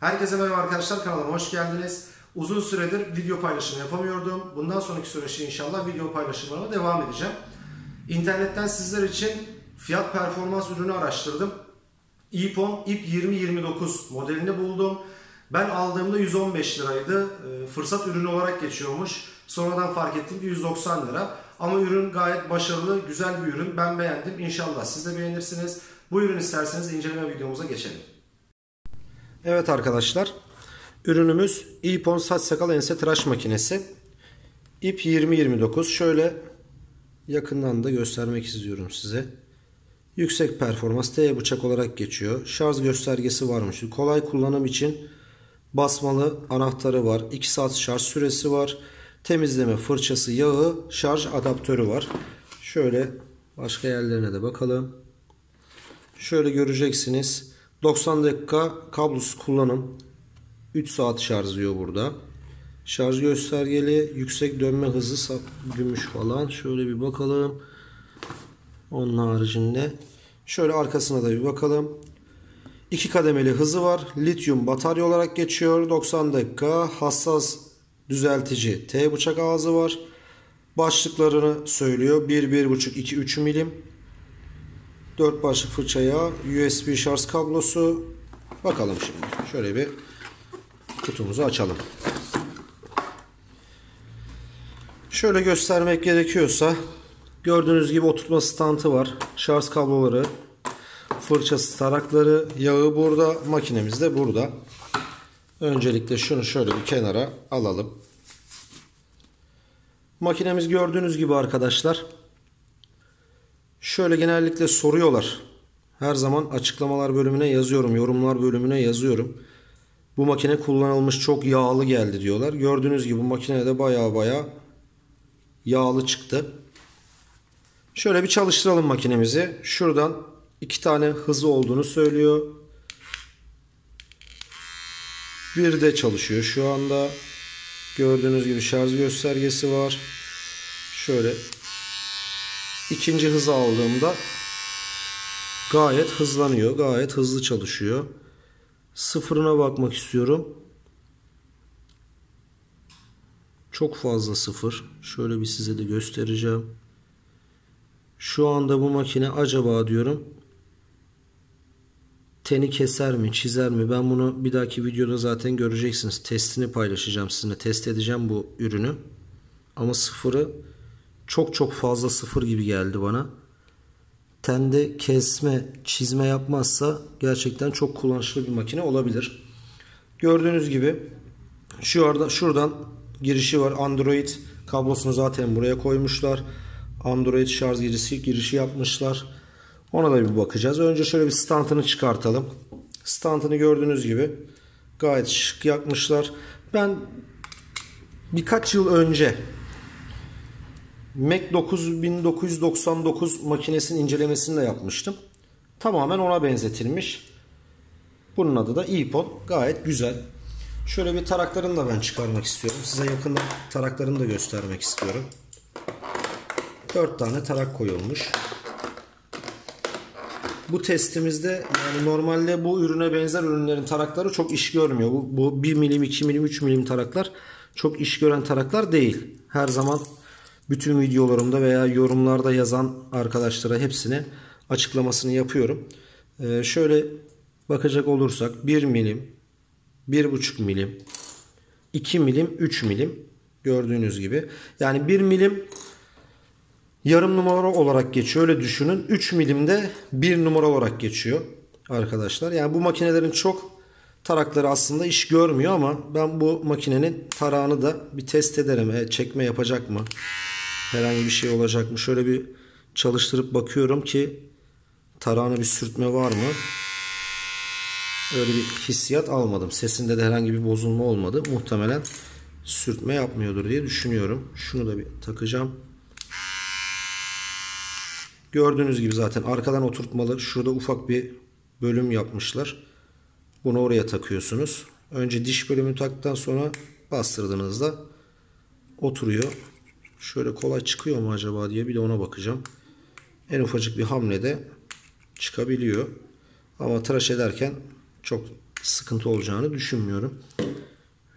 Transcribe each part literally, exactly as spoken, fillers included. Herkese merhaba arkadaşlar, kanalıma hoş geldiniz. Uzun süredir video paylaşımı yapamıyordum. Bundan sonraki süreçte inşallah video paylaşımlarına devam edeceğim. İnternetten sizler için fiyat performans ürünü araştırdım. Ipone I P iki bin yirmi dokuz modelini buldum. Ben aldığımda yüz on beş liraydı. Fırsat ürünü olarak geçiyormuş. Sonradan fark ettim ki yüz doksan lira. Ama ürün gayet başarılı, güzel bir ürün. Ben beğendim. İnşallah siz de beğenirsiniz. Bu ürün isterseniz inceleme videomuza geçelim. Evet arkadaşlar, ürünümüz Ipone saç sakal ense tıraş makinesi I P iki bin yirmi dokuz. Şöyle yakından da göstermek istiyorum size. Yüksek performans, T bıçak olarak geçiyor. Şarj göstergesi varmış. Kolay kullanım için basmalı anahtarı var. iki saat şarj süresi var. Temizleme fırçası, yağı, şarj adaptörü var. Şöyle başka yerlerine de bakalım. Şöyle göreceksiniz. doksan dakika kablosuz kullanım. üç saat şarj diyor burada. Şarj göstergeli, yüksek dönme hızı, gümüş falan. Şöyle bir bakalım. Onun haricinde şöyle arkasına da bir bakalım. iki kademeli hızı var. Lityum batarya olarak geçiyor. doksan dakika hassas düzeltici T bıçak ağzı var. Başlıklarını söylüyor. bir, bir buçuk, iki, üç milimetre. dört başlık fırçaya, U S B şarj kablosu. Bakalım şimdi. Şöyle bir kutumuzu açalım. Şöyle göstermek gerekiyorsa gördüğünüz gibi oturtma standı var. Şarj kabloları, fırçası, tarakları, yağı burada. Makinemiz de burada. Öncelikle şunu şöyle bir kenara alalım. Makinemiz gördüğünüz gibi arkadaşlar. Şöyle genellikle soruyorlar. Her zaman açıklamalar bölümüne yazıyorum. Yorumlar bölümüne yazıyorum. Bu makine kullanılmış, çok yağlı geldi diyorlar. Gördüğünüz gibi bu makine de baya baya yağlı çıktı. Şöyle bir çalıştıralım makinemizi. Şuradan iki tane hızı olduğunu söylüyor. Bir de çalışıyor şu anda. Gördüğünüz gibi şarj göstergesi var. Şöyle ikinci hızı aldığımda gayet hızlanıyor. Gayet hızlı çalışıyor. Sıfırına bakmak istiyorum. Çok fazla sıfır. Şöyle bir size de göstereceğim. Şu anda bu makine acaba diyorum teni keser mi, çizer mi? Ben bunu bir dahaki videoda zaten göreceksiniz. Testini paylaşacağım sizinle. Test edeceğim bu ürünü. Ama sıfırı çok çok fazla sıfır gibi geldi bana. Tende kesme, çizme yapmazsa gerçekten çok kullanışlı bir makine olabilir. Gördüğünüz gibi şu arada, şuradan girişi var. Android kablosunu zaten buraya koymuşlar. Android şarj girişi, girişi yapmışlar. Ona da bir bakacağız. Önce şöyle bir standını çıkartalım. Standını gördüğünüz gibi gayet şık yapmışlar. Ben birkaç yıl önce Mac bin dokuz yüz doksan dokuz makinesinin incelemesini de yapmıştım. Tamamen ona benzetilmiş. Bunun adı da Ipone. Gayet güzel. Şöyle bir taraklarını da ben çıkarmak istiyorum. Size yakından taraklarını da göstermek istiyorum. dört tane tarak koyulmuş. Bu testimizde yani normalde bu ürüne benzer ürünlerin tarakları çok iş görmüyor. Bu, bu bir milimetre, iki milimetre, üç milimetre taraklar çok iş gören taraklar değil. Her zaman bütün videolarımda veya yorumlarda yazan arkadaşlara hepsine açıklamasını yapıyorum. Ee, şöyle bakacak olursak bir milimetre, bir buçuk milimetre, iki milimetre, üç milimetre gördüğünüz gibi. Yani bir milimetre yarım numara olarak geçiyor. Öyle düşünün. üç milimde bir numara olarak geçiyor arkadaşlar. Yani bu makinelerin çok tarakları aslında iş görmüyor ama ben bu makinenin tarağını da bir test ederim. E, çekme yapacak mı? Herhangi bir şey olacak mı? Şöyle bir çalıştırıp bakıyorum ki tarağına bir sürtme var mı? Öyle bir hissiyat almadım. Sesinde de herhangi bir bozulma olmadı. Muhtemelen sürtme yapmıyordur diye düşünüyorum. Şunu da bir takacağım. Gördüğünüz gibi zaten arkadan oturtmalı. Şurada ufak bir bölüm yapmışlar. Bunu oraya takıyorsunuz. Önce diş bölümü taktıktan sonra bastırdığınızda oturuyor. Şöyle kolay çıkıyor mu acaba diye bir de ona bakacağım. En ufacık bir hamlede çıkabiliyor. Ama tıraş ederken çok sıkıntı olacağını düşünmüyorum.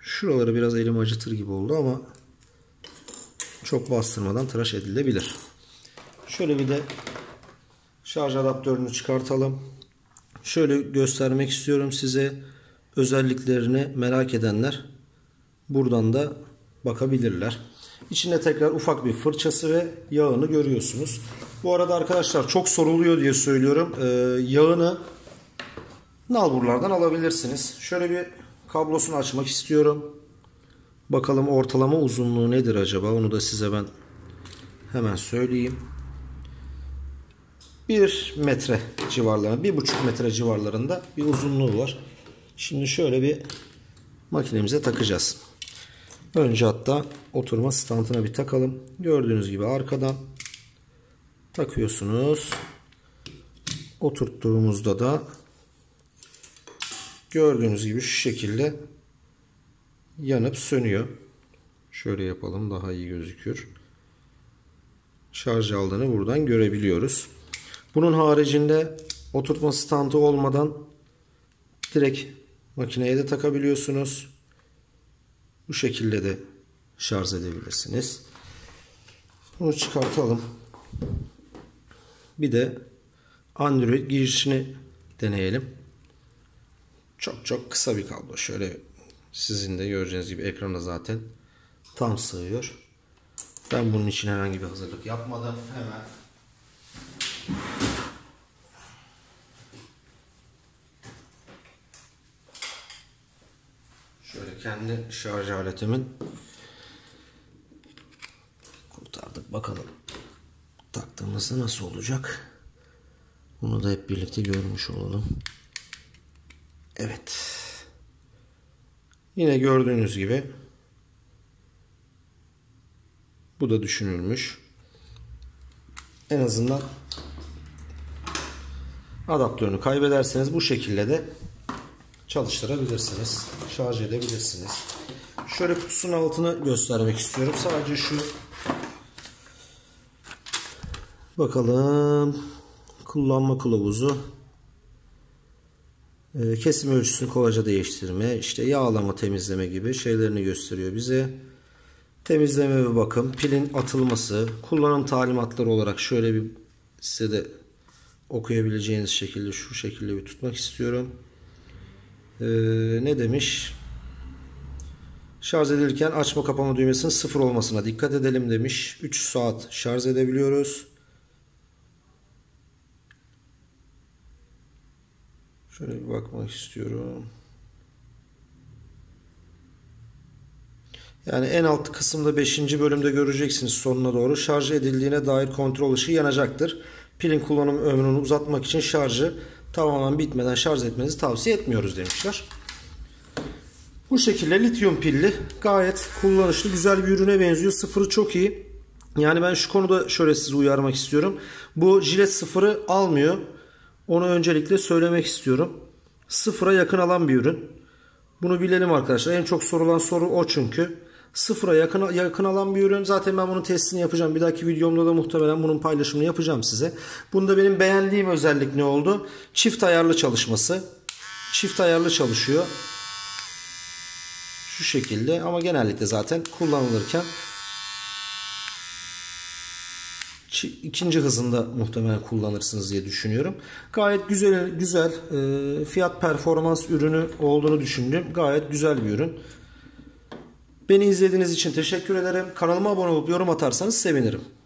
Şuraları biraz elim acıtır gibi oldu ama çok bastırmadan tıraş edilebilir. Şöyle bir de şarj adaptörünü çıkartalım. Şöyle göstermek istiyorum size. Özelliklerini merak edenler buradan da bakabilirler. İçinde tekrar ufak bir fırçası ve yağını görüyorsunuz. Bu arada arkadaşlar çok soruluyor diye söylüyorum. Ee, yağını nalburlardan alabilirsiniz. Şöyle bir kablosunu açmak istiyorum. Bakalım ortalama uzunluğu nedir acaba? Onu da size ben hemen söyleyeyim. bir metre civarlarında, bir buçuk metre civarlarında bir uzunluğu var. Şimdi şöyle bir makinemize takacağız. Önce hatta oturma standına bir takalım. Gördüğünüz gibi arkadan takıyorsunuz. Oturttuğumuzda da gördüğünüz gibi şu şekilde yanıp sönüyor. Şöyle yapalım, daha iyi gözükür. Şarj aldığını buradan görebiliyoruz. Bunun haricinde oturtma standı olmadan direkt makineye de takabiliyorsunuz. Bu şekilde de şarj edebilirsiniz. Bunu çıkartalım. Bir de Android girişini deneyelim. Çok çok kısa bir kablo. Şöyle sizin de göreceğiniz gibi ekrana zaten tam sığıyor. Ben bunun için herhangi bir hazırlık yapmadan hemen şöyle kendi şarj aletimin kurtardık. Bakalım taktığımızda nasıl olacak? Bunu da hep birlikte görmüş olalım. Evet. Yine gördüğünüz gibi bu da düşünülmüş. En azından adaptörünü kaybederseniz bu şekilde de çalıştırabilirsiniz, şarj edebilirsiniz. Şöyle kutusunun altını göstermek istiyorum. Sadece şu. Bakalım. Kullanma kılavuzu. Kesim ölçüsünü kolayca değiştirme, işte yağlama, temizleme gibi şeylerini gösteriyor bize. Temizleme ve bakım, pilin atılması, kullanım talimatları olarak şöyle bir size de okuyabileceğiniz şekilde şu şekilde bir tutmak istiyorum. Ee, ne demiş? Şarj edilirken açma kapama düğmesinin sıfır olmasına dikkat edelim demiş. üç saat şarj edebiliyoruz. Şöyle bir bakmak istiyorum. Yani en alt kısımda beşinci bölümde göreceksiniz sonuna doğru. Şarj edildiğine dair kontrol ışığı yanacaktır. Pilin kullanım ömrünü uzatmak için şarjı tamamen bitmeden şarj etmenizi tavsiye etmiyoruz demişler. Bu şekilde lityum pilli gayet kullanışlı, güzel bir ürüne benziyor. Sıfırı çok iyi. Yani ben şu konuda şöyle sizi uyarmak istiyorum. Bu jilet sıfırı almıyor. Onu öncelikle söylemek istiyorum. Sıfıra yakın alan bir ürün. Bunu bilelim arkadaşlar. En çok sorulan soru o çünkü. Sıfıra yakın, yakın alan bir ürün. Zaten ben bunun testini yapacağım. Bir dahaki videomda da muhtemelen bunun paylaşımını yapacağım size. Bunda benim beğendiğim özellik ne oldu? Çift ayarlı çalışması. Çift ayarlı çalışıyor. Şu şekilde ama genellikle zaten kullanılırken ikinci hızında muhtemelen kullanırsınız diye düşünüyorum. Gayet güzel güzel e, fiyat performans ürünü olduğunu düşündüm. Gayet güzel bir ürün. Beni izlediğiniz için teşekkür ederim. Kanalıma abone olup yorum atarsanız sevinirim.